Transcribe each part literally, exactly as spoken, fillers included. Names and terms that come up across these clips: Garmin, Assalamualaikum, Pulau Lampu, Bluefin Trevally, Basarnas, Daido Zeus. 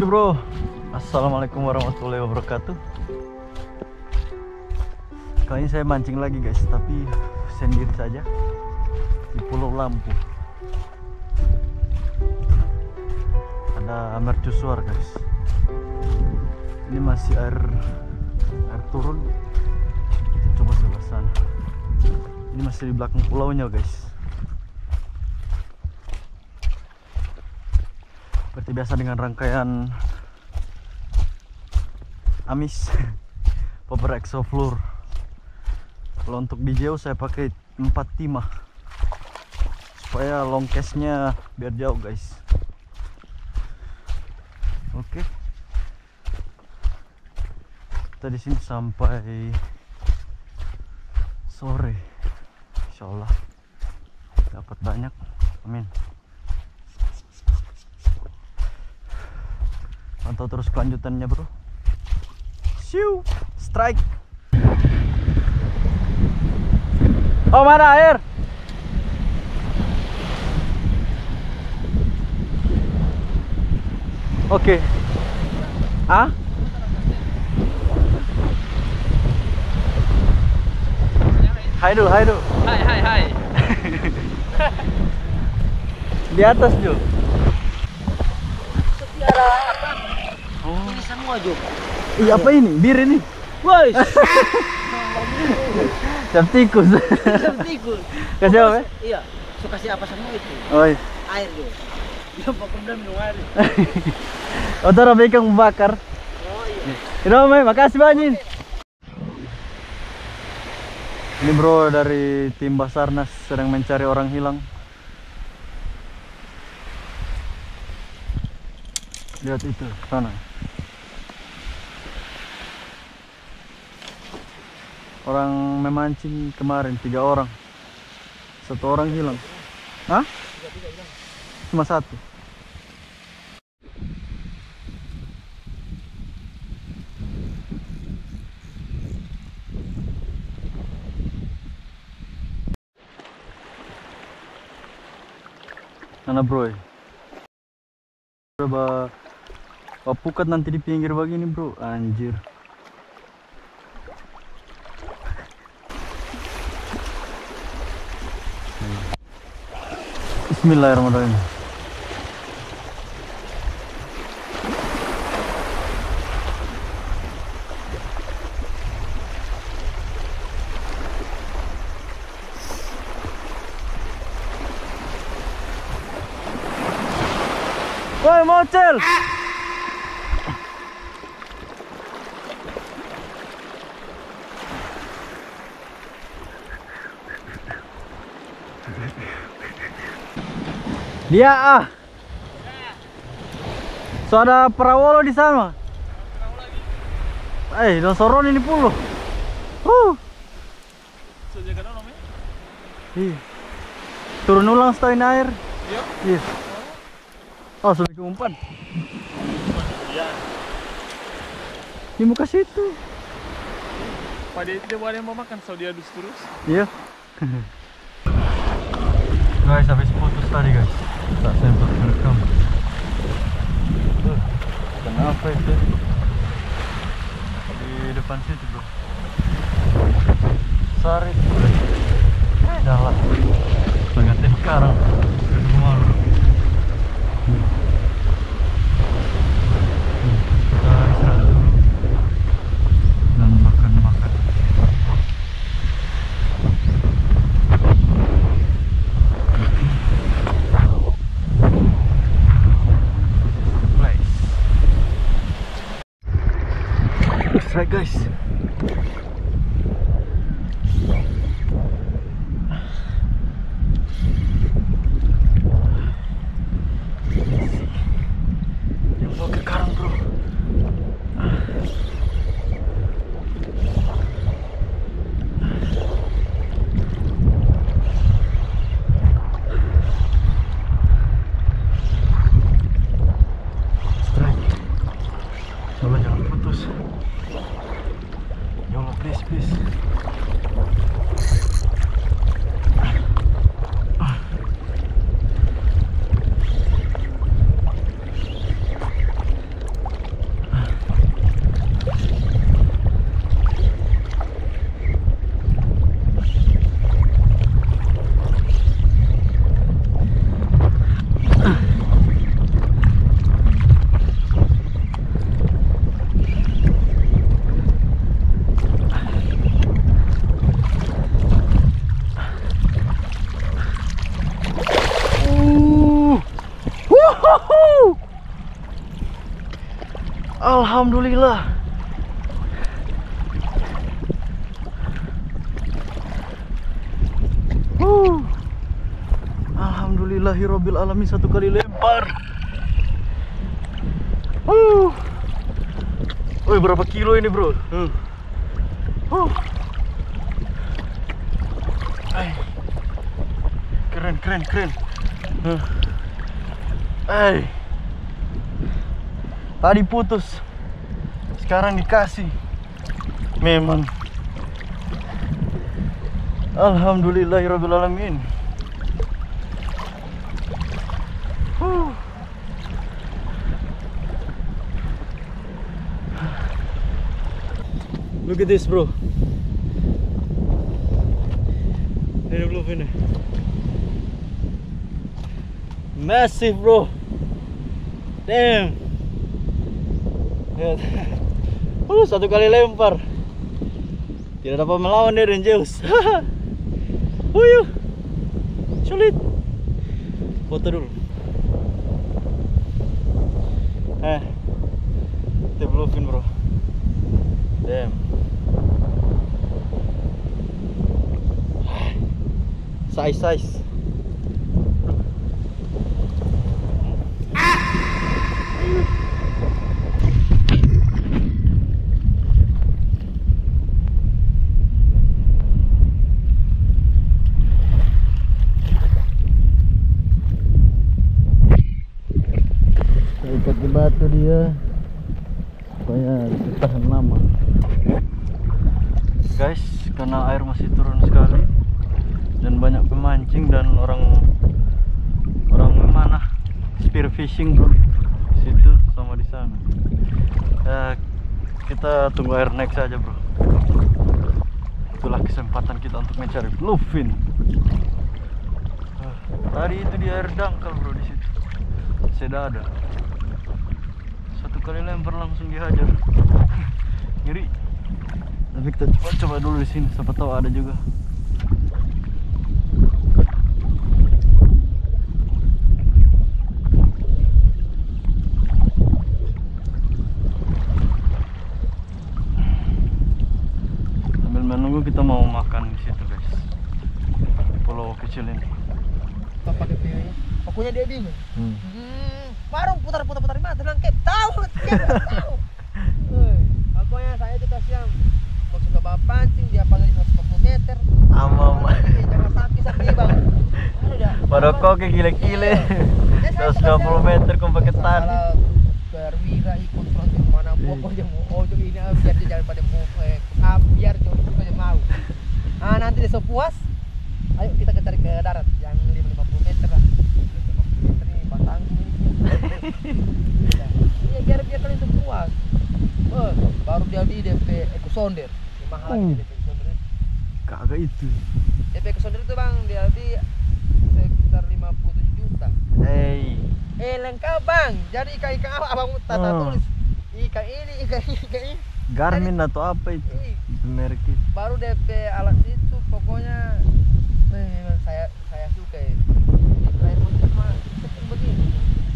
Oke bro, assalamualaikum warahmatullahi wabarakatuh. Kali ini saya mancing lagi guys, tapi sendiri saja di Pulau Lampu. Ada mercusuar guys. Ini masih air air turun. Kita coba sebelah sana. Ini masih di belakang pulaunya guys. Seperti biasa dengan rangkaian amis power exo fluor. Kalau untuk di jauh saya pakai empat timah supaya long cast-nya biar jauh guys. Oke, kita di sini sampai sore, insyaallah dapat banyak, amin. Atau terus kelanjutannya bro. Siu, strike. Oh mana air? Oke. Okay. Ah? Hai dulu, hai dulu. Hai, hai, hai. Di atas Jo. Ini semua Jo. Iya apa ini? Bir ini. Woi. Jam tikus. Jam tikus. Kasih apa? Ya? Iya. Suka kasih apa semua itu? Oi. Air Jo. Dia pakai dam minum air. Otor apa ikan membakar? Oh iya. Terima kasih, makasih banyak. Ini bro dari tim Basarnas sedang mencari orang hilang. Lihat itu sana. Orang memancing kemarin tiga orang, satu orang hilang. Hah? Cuma satu. Mana bro? Coba pukat nanti di pinggir begini bro, anjir. Bismillahirrahmanirrahim. Woi mocel. Dia ah. So ada perawolo di sana. Eh, don soron ini puluh. Huh. Turun ulang setain air. Iya. Yes. Oh, sudah umpan. Iya. Di muka situ. Pada itu ada yang mau makan, so dia dus terus. Iya. Guys, habis putus tadi guys. Tak sempat merekam. Tuh, kenapa itu? Di depan situ bro. Sarit. Eh, dah lah. Pengantin karang. Kedua bro. Kita istirahat dulu dan makan-makan. Strike guys. Yang bawa ke karang bro. Strike. Coba jangan putus. Yolo, please, please. Alhamdulillah. Huh. Alhamdulillahirabbil alamin, satu kali lempar. Huh. Woi, berapa kilo ini, bro? Huh. Huh. Ay. Keren, keren, keren. Huh. Ay. Tadi putus, sekarang dikasih. Memang alhamdulillahirabbil alamin. Huh. Look at this, bro. Ini bluefin. Massive, bro. Damn. Uh, satu kali lempar tidak dapat melawan dia dan Zeus. Uyuh, sulit. Foto dulu. Eh, kita bluefin, bro. Damn. Size size. Di batu dia supaya tahan lama, guys, karena air masih turun sekali dan banyak pemancing dan orang orang memanah spear fishing, bro, di situ sama di sana. Ya, kita tunggu air naik saja, bro. Itulah kesempatan kita untuk mencari bluefin. Tadi itu di air dangkal, bro, di situ sudah ada. Kali lempar langsung dihajar. Ngeri. Tapi kita coba coba dulu di sini, siapa tahu ada juga. Sambil menunggu kita mau makan di situ, guys. Di pulau kecil ini. Apa pakai piring? Pokoknya dia bingung. Hmm. Hmm. Warung putar-putar-putar di mana? Tenang, Kep. Tahu, Kep. Tahu. Pokoknya saya itu kasihan. Mau suka bawa pancing, dia paling seratus lima puluh meter. Amam. Jangan sakit-sakit, Bang. Padahal kok kayak gile-gile. seratus lima puluh meter kok pakai tali. Berwira ikut front mana pokoknya mau ojok ini biar dia jalan pada mau biar jodoh juga mau. Ah, nanti dia sepuas. Ayo kita cari ke darat yang lima puluh meter lah. Iya, biar biar kalian tuh puas. Oh, baru jadi D P ekosonder. Mahal uh, D P ekosonder. Kagak itu. D P ekosonder itu, Bang, dia di sekitar lima puluh tujuh juta. Hey. Eh, lengkap, Bang. Jadi ikan-ikan apa, Abang tata oh. Tulis ikan ini, ikan ini, ikan ini. Garmin jadi, atau apa itu? Merek itu. Baru D P alat itu, pokoknya memang saya saya suka ya.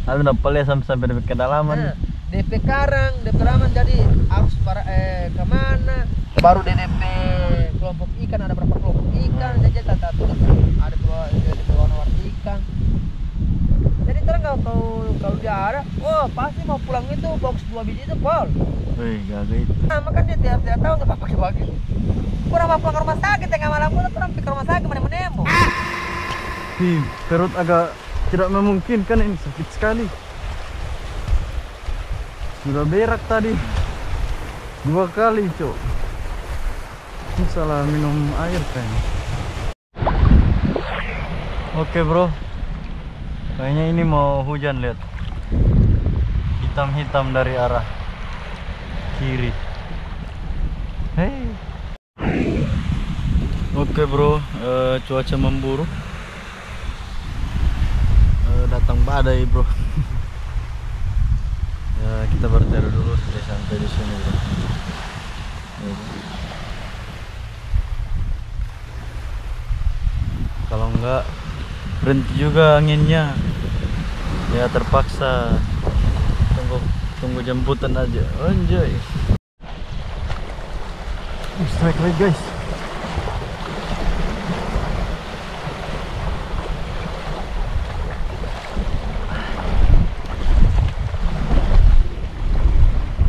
Tapi udah peles sampai D P kedalaman. Nah, D P karang, D P kedalaman, jadi harus para, eh, kemana? Baru D P kelompok ikan, ada berapa kelompok ikan? Jadi tata tulis ada keluar-keluar ikan. Jadi terang kalau kalau dia ada, oh pasti mau pulang itu box dua biji itu pol. Wih, gak gitu. Nah, makan dia tiap-tiap tahun nggak pakai bagi. Kurang apa pulang ke rumah sakit tengah malam pun, kurang pergi ke rumah sakit menemui. Hi, perut agak tidak memungkinkan ini, sakit sekali. Sudah berak tadi dua kali, cok. Ini salah minum air kayaknya. Oke, bro, kayaknya ini mau hujan. Lihat hitam-hitam dari arah kiri. Hei. Oke, bro, uh, cuaca memburuk, datang badai, bro. Ya, kita berteru dulu sampai sampai di sini, bro. Ya, bro. Kalau enggak berhenti juga anginnya, ya terpaksa tunggu Tunggu jemputan aja, anjay. Strike lagi guys.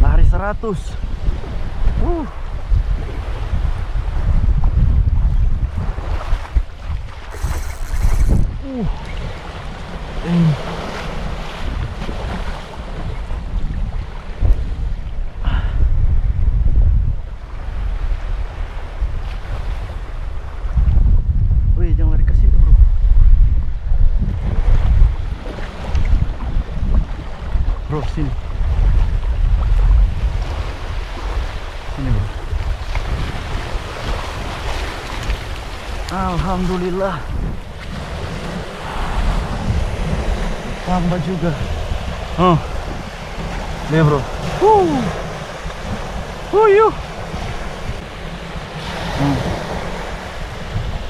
Lari seratus. Uh. Uh. Eh. Sini, sini bro. Alhamdulillah, tambah juga. Oh, nih bro. Huh, huh yuk. Hmm.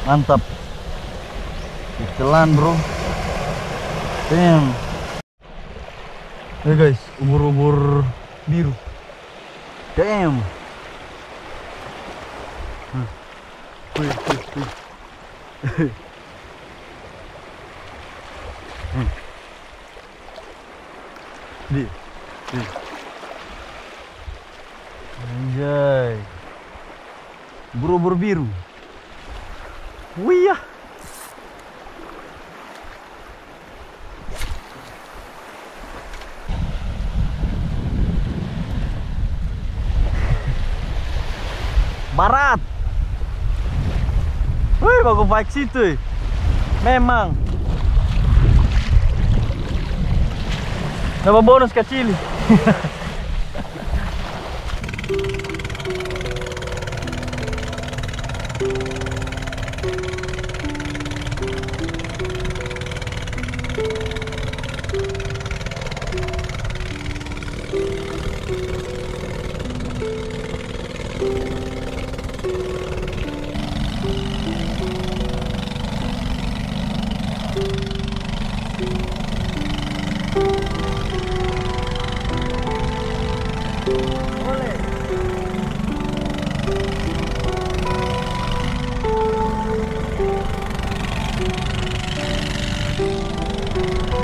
Mantap. Celan bro. Damn. Hey guys, ubur-ubur biru. Damn. Huh. Wih, wih, wih. hmm. Di, di. Anjay. Ubur-ubur biru. Wih ya. Barat. Wih, bagus baik situ. Memang. Dapat bonus kecil. Oleh.